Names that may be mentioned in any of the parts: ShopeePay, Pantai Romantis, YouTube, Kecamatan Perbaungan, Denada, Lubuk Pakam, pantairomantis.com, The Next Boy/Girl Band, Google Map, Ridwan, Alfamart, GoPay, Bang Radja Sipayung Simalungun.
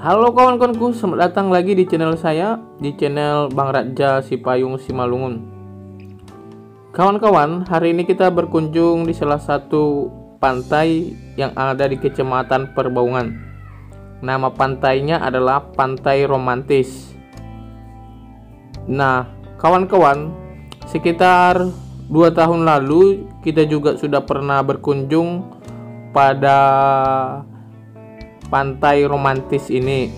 Halo kawan-kawanku, selamat datang lagi di channel saya, di channel Bang Radja Sipayung Simalungun. Kawan-kawan, hari ini kita berkunjung di salah satu pantai yang ada di Kecamatan Perbaungan. Nama pantainya adalah Pantai Romantis. Nah, kawan-kawan, sekitar 2 tahun lalu kita juga sudah pernah berkunjung pada Pantai Romantis ini.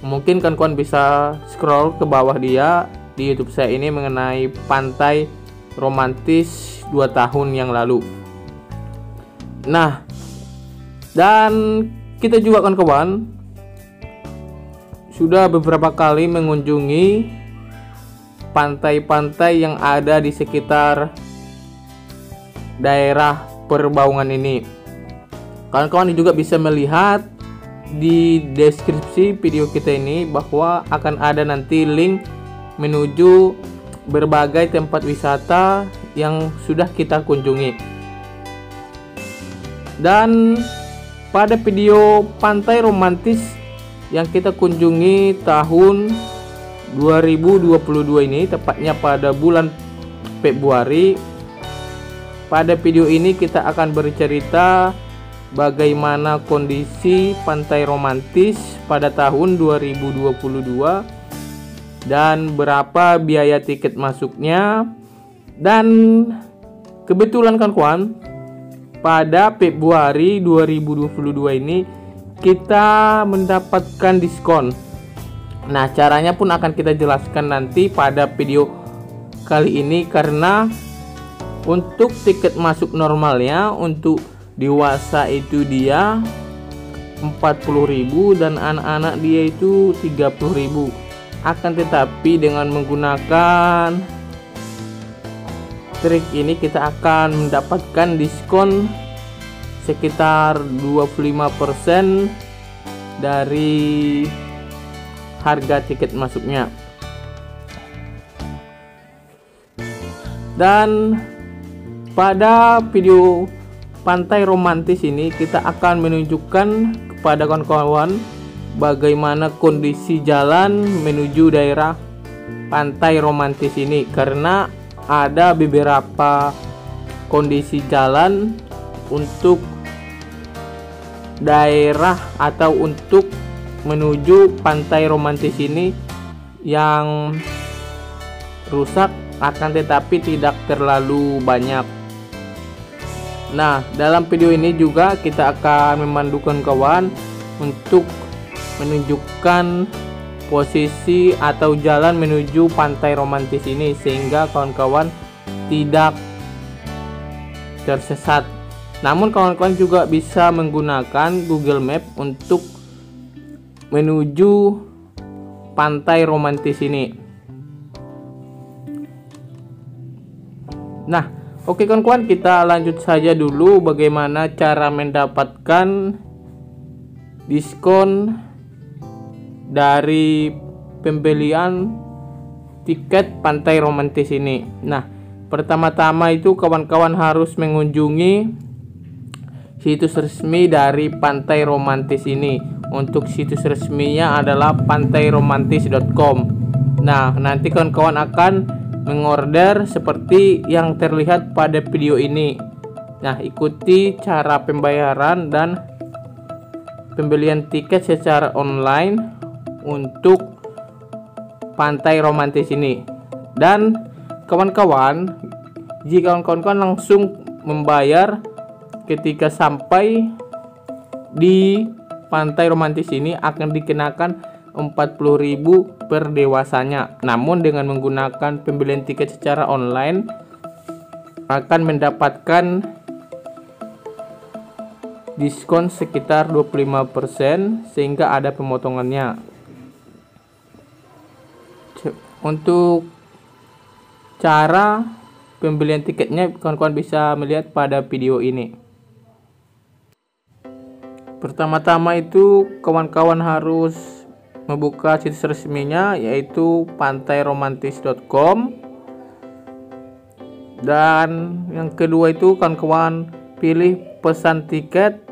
Mungkin kawan-kawan bisa scroll ke bawah dia di YouTube saya ini mengenai Pantai Romantis 2 tahun yang lalu. Nah, dan kita juga kawan-kawan sudah beberapa kali mengunjungi pantai-pantai yang ada di sekitar daerah Perbaungan ini. Kawan-kawan juga bisa melihat di deskripsi video kita ini bahwa akan ada nanti link menuju berbagai tempat wisata yang sudah kita kunjungi. Dan pada video Pantai Romantis yang kita kunjungi tahun 2022 ini, tepatnya pada bulan Februari, pada video ini kita akan bercerita bagaimana kondisi Pantai Romantis pada tahun 2022 dan berapa biaya tiket masuknya. Dan kebetulan kawan-kawan, pada Februari 2022 ini kita mendapatkan diskon. Nah, caranya pun akan kita jelaskan nanti pada video kali ini, karena untuk tiket masuk normalnya untuk dewasa itu dia 40.000 dan anak-anak dia itu 30.000. Akan tetapi dengan menggunakan trik ini kita akan mendapatkan diskon sekitar 25% dari harga tiket masuknya. Dan pada video Pantai Romantis ini kita akan menunjukkan kepada kawan-kawan bagaimana kondisi jalan menuju daerah Pantai Romantis ini, karena ada beberapa kondisi jalan untuk daerah atau untuk menuju Pantai Romantis ini yang rusak, akan tetapi tidak terlalu banyak. Nah, dalam video ini juga kita akan memandukan kawan untuk menunjukkan posisi atau jalan menuju Pantai Romantis ini, sehingga kawan-kawan tidak tersesat. Namun kawan-kawan juga bisa menggunakan Google Map untuk menuju Pantai Romantis ini. Nah, oke kawan-kawan, kita lanjut saja dulu bagaimana cara mendapatkan diskon dari pembelian tiket Pantai Romantis ini. Nah, pertama-tama itu kawan-kawan harus mengunjungi situs resmi dari Pantai Romantis ini. Untuk situs resminya adalah pantairomantis.com. Nah, nanti kawan-kawan akan mengorder seperti yang terlihat pada video ini. Nah, ikuti cara pembayaran dan pembelian tiket secara online untuk Pantai Romantis ini. Dan kawan-kawan, jika kawan-kawan langsung membayar ketika sampai di Pantai Romantis ini akan dikenakan 40.000 per dewasanya. Namun dengan menggunakan pembelian tiket secara online akan mendapatkan diskon sekitar 25% sehingga ada pemotongannya. Untuk cara Pembelian tiketnya kawan-kawan bisa melihat pada video ini. Pertama-tama itu kawan-kawan harus membuka situs resminya, yaitu pantairomantis.com. Dan yang kedua itu kawan-kawan pilih pesan tiket.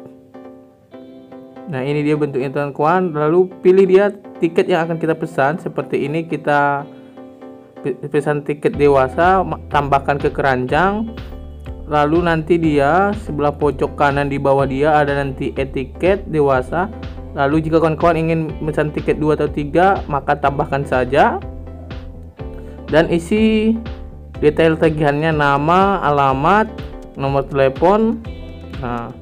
Nah, ini dia bentuknya kawan-kawan. Lalu pilih dia tiket yang akan kita pesan. Seperti ini kita pesan tiket dewasa, tambahkan ke keranjang. Lalu nanti dia sebelah pojok kanan di bawah dia ada nanti etiket dewasa. Lalu jika kawan-kawan ingin pesan tiket 2 atau 3 maka tambahkan saja. Dan isi detail tagihannya, nama, alamat, nomor telepon. Nah,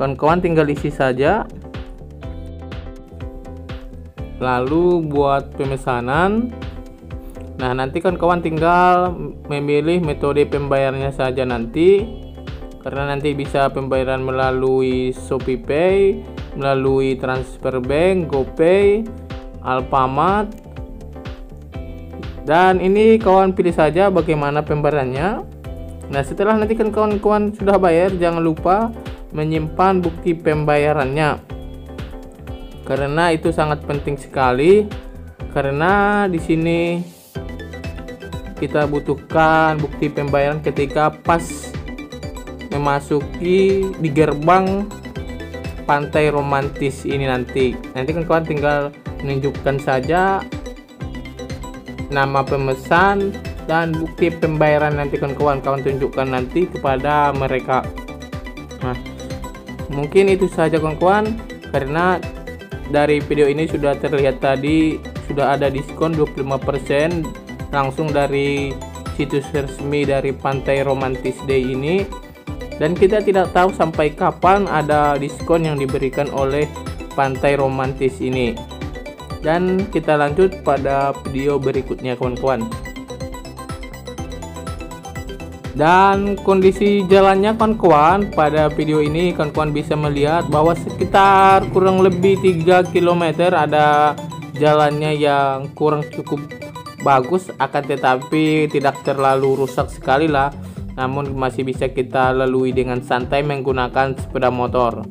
kawan-kawan tinggal isi saja. Lalu buat pemesanan. Nah, nanti kawan-kawan tinggal memilih metode pembayarannya saja nanti, karena nanti bisa pembayaran melalui ShopeePay, melalui transfer bank, GoPay, Alfamart. Dan ini kawan pilih saja bagaimana pembayarannya. Nah, setelah nanti kan kawan-kawan sudah bayar, jangan lupa menyimpan bukti pembayarannya, karena itu sangat penting sekali, karena di sini kita butuhkan bukti pembayaran ketika pas memasuki di gerbang Pantai Romantis ini nanti. Nanti kan kawan tinggal menunjukkan saja nama pemesan dan bukti pembayaran, nanti kan kawan-kawan tunjukkan nanti kepada mereka. Nah, mungkin itu saja kawan-kawan, karena dari video ini sudah terlihat tadi sudah ada diskon 25% langsung dari situs resmi dari Pantai Romantis Day ini, dan kita tidak tahu sampai kapan ada diskon yang diberikan oleh Pantai Romantis ini. Dan kita lanjut pada video berikutnya kawan-kawan. Dan kondisi jalannya kawan-kawan, pada video ini kawan-kawan bisa melihat bahwa sekitar kurang lebih 3 km ada jalannya yang kurang cukup bagus, akan tetapi tidak terlalu rusak sekali lah, namun masih bisa kita lalui dengan santai menggunakan sepeda motor.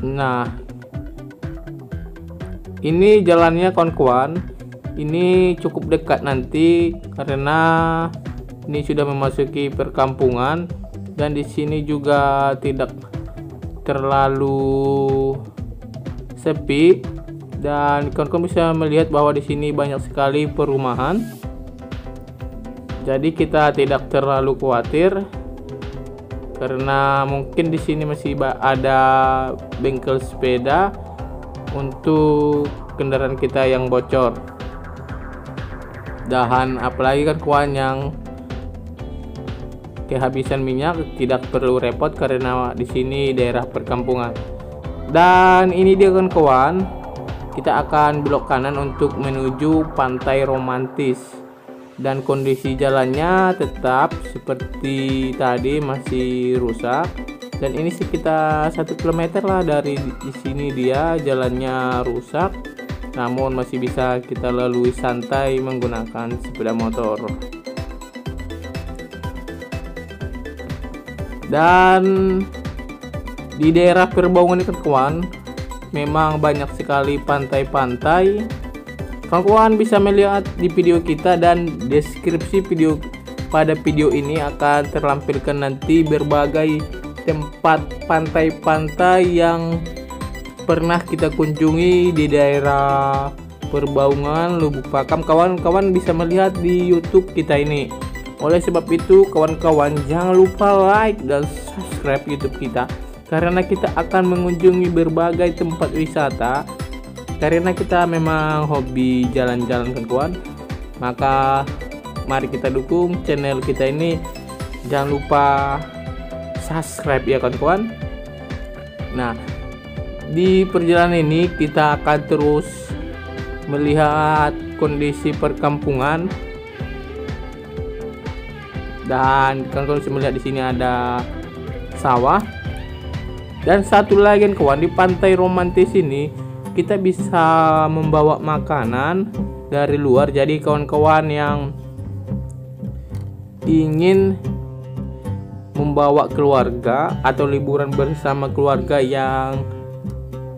Nah, ini jalannya kawan-kawan, ini cukup dekat nanti karena ini sudah memasuki perkampungan, dan di sini juga tidak terlalu sepi. Dan kawan-kawan bisa melihat bahwa di sini banyak sekali perumahan, jadi kita tidak terlalu khawatir karena mungkin di sini masih ada bengkel sepeda untuk kendaraan kita yang bocor. Dan apalagi kawan-kawan yang kehabisan minyak tidak perlu repot karena di sini daerah perkampungan. Dan ini dia kawan-kawan, kita akan belok kanan untuk menuju Pantai Romantis, dan kondisi jalannya tetap seperti tadi, masih rusak. Dan ini sekitar 1 km lah dari di sini dia jalannya rusak, namun masih bisa kita lalui santai menggunakan sepeda motor. Dan di daerah Perbaungan ini kawan-kawan memang banyak sekali pantai-pantai. Kawan-kawan bisa melihat di video kita, dan deskripsi video pada video ini akan terlampilkan nanti berbagai tempat pantai-pantai yang pernah kita kunjungi di daerah Perbaungan, Lubuk Pakam. Kawan-kawan bisa melihat di YouTube kita ini. Oleh sebab itu kawan-kawan jangan lupa like dan subscribe YouTube kita, karena kita akan mengunjungi berbagai tempat wisata. Karena kita memang hobi jalan-jalan kawan-kawan, maka mari kita dukung channel kita ini. Jangan lupa subscribe ya kawan-kawan. Nah, di perjalanan ini kita akan terus melihat kondisi perkampungan, dan kawan-kawan bisa melihat di sini ada sawah. Dan satu lagi kawan, di Pantai Romantis ini kita bisa membawa makanan dari luar. Jadi kawan-kawan yang ingin membawa keluarga atau liburan bersama keluarga yang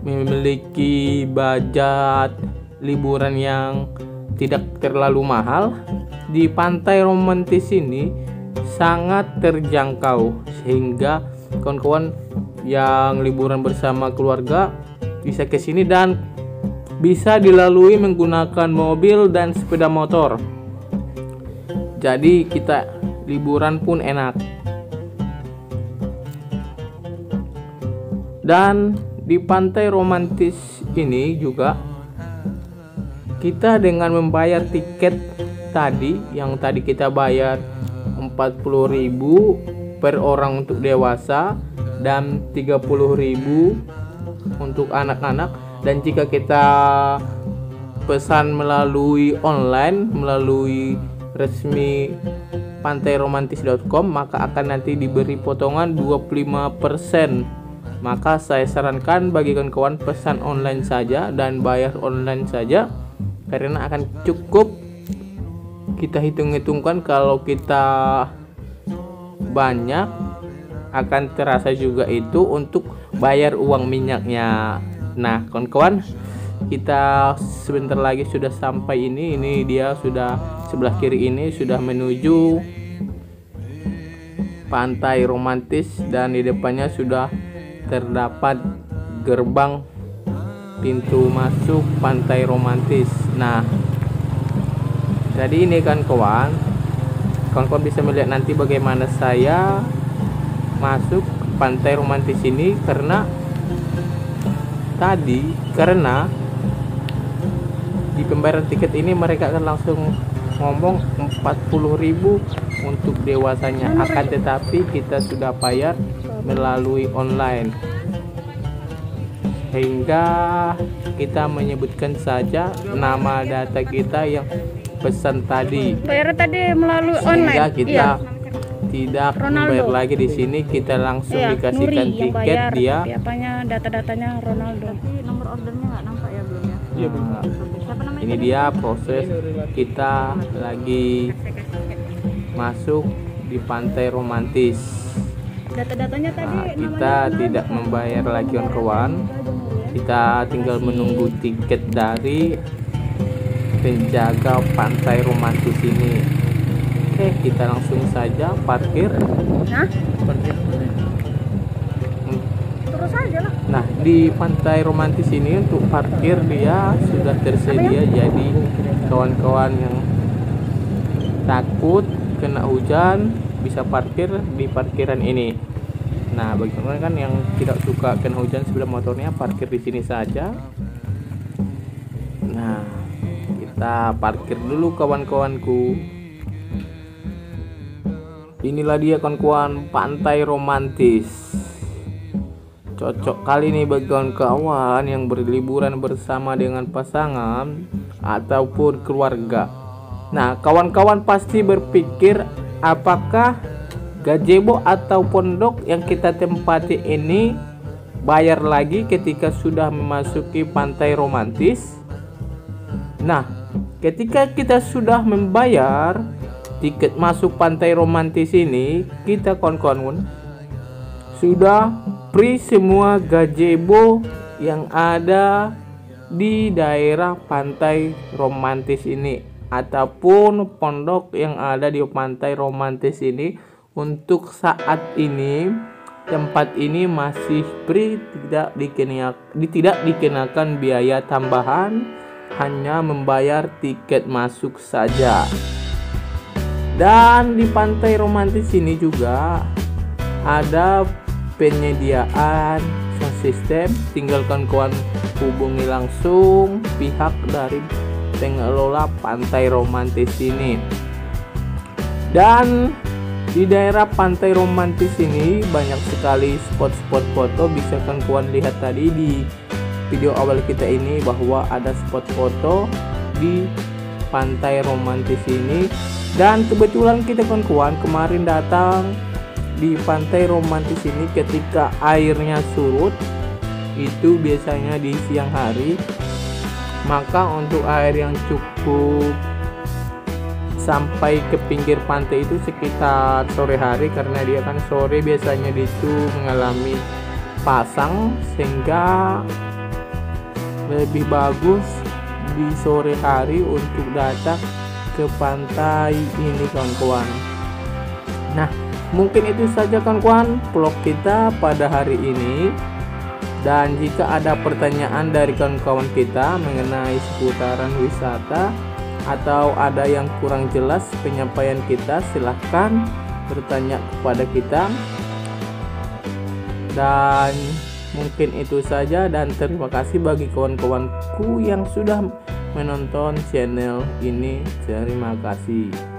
memiliki budget liburan yang tidak terlalu mahal, di Pantai Romantis ini sangat terjangkau, sehingga kawan-kawan yang liburan bersama keluarga bisa ke sini dan bisa dilalui menggunakan mobil dan sepeda motor. Jadi kita liburan pun enak. Dan di Pantai Romantis ini juga kita dengan membayar tiket tadi yang tadi kita bayar 40.000 per orang untuk dewasa dan 30.000 untuk anak-anak. Dan jika kita pesan melalui online melalui resmi pantairomantis.com maka akan nanti diberi potongan 25%. Maka saya sarankan bagi kawan-kawan pesan online saja dan bayar online saja, karena akan cukup kita hitung-hitungkan. Kalau kita banyak akan terasa juga itu untuk bayar uang minyaknya. Nah kawan-kawan, kita sebentar lagi sudah sampai. Ini dia sudah sebelah kiri, ini sudah menuju Pantai Romantis, dan di depannya sudah terdapat gerbang pintu masuk Pantai Romantis. Nah, jadi ini kan kawan-kawan bisa melihat nanti bagaimana saya masuk Pantai Romantis ini, karena di pembayaran tiket ini mereka akan langsung ngomong 40.000 untuk dewasanya, akan tetapi kita sudah bayar melalui online, hingga kita menyebutkan saja nama data kita yang pesan tadi. Bayar tadi melalui online. Sehingga kita tidak membayar lagi di sini, kita langsung dikasihkan tiket dia. Apanya data-datanya Ronaldo. Tapi nomor ordernya nggak nampak ya belum ya? Iya benar. Ini dia proses kita lagi masuk di Pantai Romantis. Data-datanya tadi kita tidak membayar lagi kawan-kawan. Kita tinggal menunggu tiket dari penjaga Pantai Romantis ini. Oke, kita langsung saja parkir. Terus aja lah. Nah, di Pantai Romantis ini untuk parkir dia sudah tersedia. Jadi kawan-kawan yang takut kena hujan bisa parkir di parkiran ini. Nah, bagi teman-teman kan yang tidak suka kena hujan sebelum motornya parkir di sini saja. Nah, kita parkir dulu kawan-kawanku. Inilah dia kawan-kawan Pantai Romantis. Cocok kali nih bagi kawan-kawan yang berliburan bersama dengan pasangan ataupun keluarga. Nah, kawan-kawan pasti berpikir, apakah gazebo atau pondok yang kita tempati ini bayar lagi ketika sudah memasuki Pantai Romantis? Nah, ketika kita sudah membayar tiket masuk Pantai Romantis ini, kita kawan-kawan sudah free semua gazebo yang ada di daerah Pantai Romantis ini ataupun pondok yang ada di Pantai Romantis ini. Untuk saat ini tempat ini masih free, tidak dikenakan biaya tambahan, hanya membayar tiket masuk saja. Dan di Pantai Romantis ini juga ada penyediaan sound system. Tinggal kawan-kawan hubungi langsung pihak dari pengelola Pantai Romantis ini. Dan di daerah Pantai Romantis ini banyak sekali spot-spot foto. Bisa kan kawan lihat tadi di video awal kita ini bahwa ada spot foto di Pantai Romantis ini. Dan kebetulan kita kawan-kawan kemarin datang di Pantai Romantis ini ketika airnya surut. Itu biasanya di siang hari. Maka untuk air yang cukup sampai ke pinggir pantai itu sekitar sore hari, karena dia kan sore biasanya itu mengalami pasang, sehingga lebih bagus di sore hari untuk datang ke pantai ini, kawan-kawan. Nah, mungkin itu saja kawan-kawan vlog kita pada hari ini. Dan jika ada pertanyaan dari kawan-kawan kita mengenai seputaran wisata atau ada yang kurang jelas penyampaian kita, silahkan bertanya kepada kita. Dan mungkin itu saja, dan terima kasih bagi kawan-kawanku yang sudah menonton channel ini. Terima kasih.